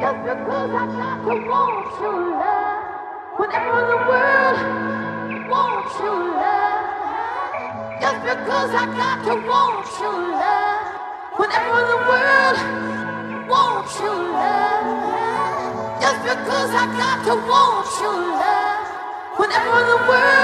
'Cause the girls I got who want you love, when everyone in the world wants you love. 'Cause the girls I got who want you love, when everyone in the world wants you love. 'Cause the girls I got who want you love, when everyone in the world